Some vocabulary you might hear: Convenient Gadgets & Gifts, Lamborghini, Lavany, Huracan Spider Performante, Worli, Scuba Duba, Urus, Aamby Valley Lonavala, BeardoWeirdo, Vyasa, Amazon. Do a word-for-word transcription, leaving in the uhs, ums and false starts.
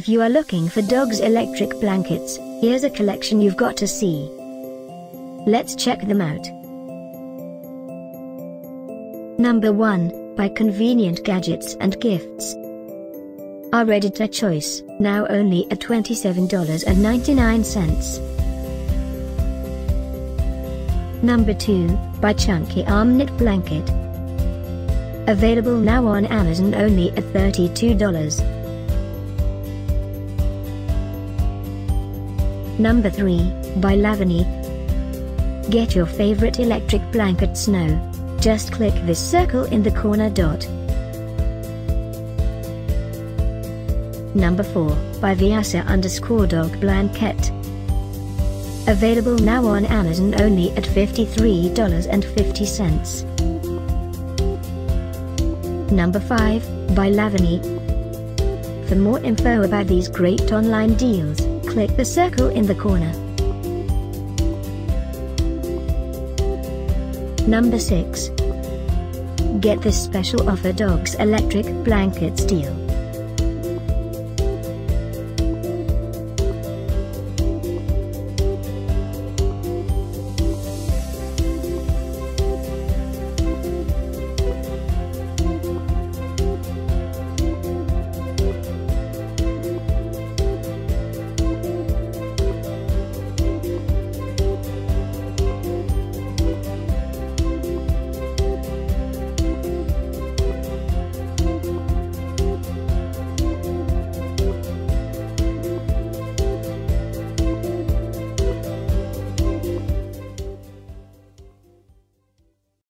If you are looking for dogs' electric blankets, here's a collection you've got to see. Let's check them out. Number one, by Convenient Gadgets and Gifts. Our editor choice, now only at twenty-seven ninety-nine. Number two, by Chunky Arm Knit Blanket. Available now on Amazon only at thirty-two dollars. Number three, by Lavany. Get your favorite electric blanket snow. Just click this circle in the corner dot. Number four, by Vyasa underscore dog blanket. Available now on Amazon only at fifty-three dollars and fifty cents. Number five, by Lavany. For more info about these great online deals, click the circle in the corner. Number six. Get this special offer dogs electric blankets deal.